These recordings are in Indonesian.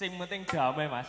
Sing penting damai, Mas.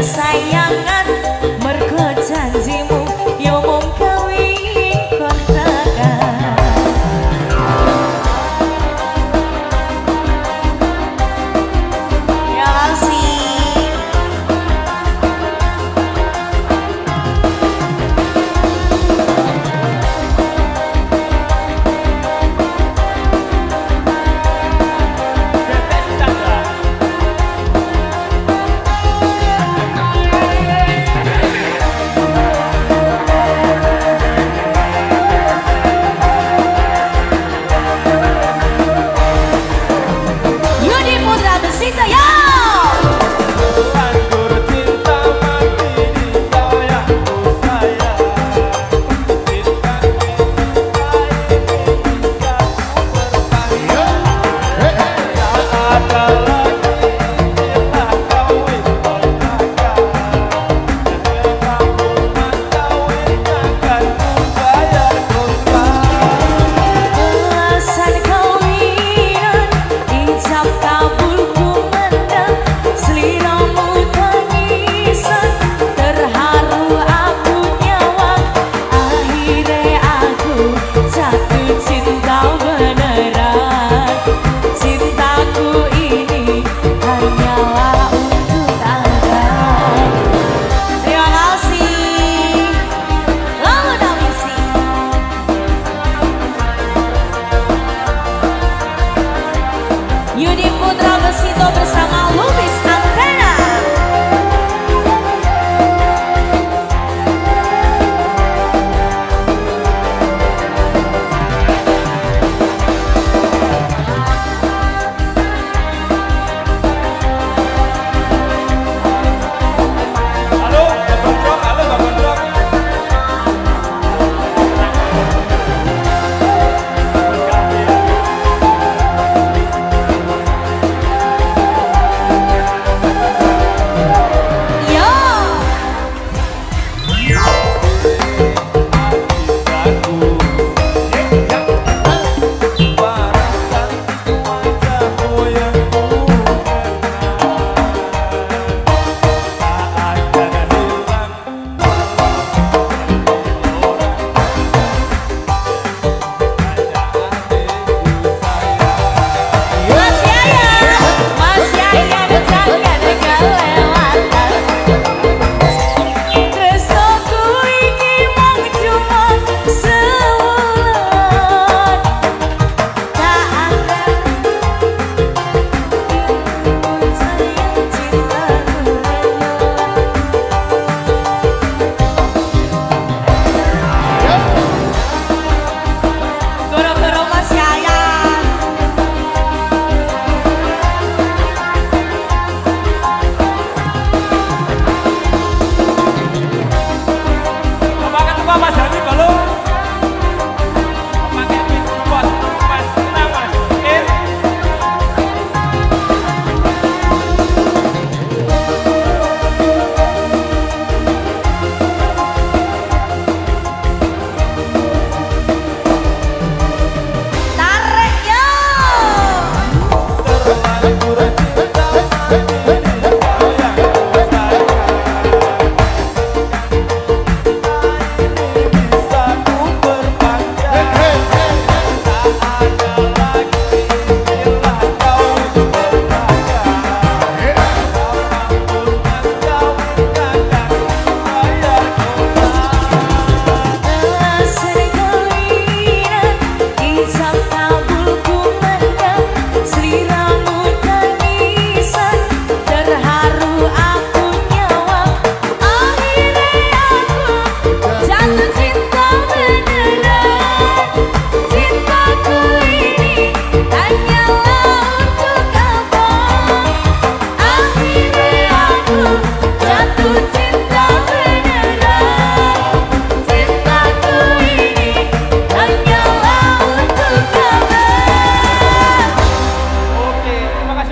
Sayangan mergo janjimu yo mung gawe kontrakan. Ya sih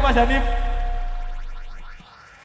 Mas Hanif.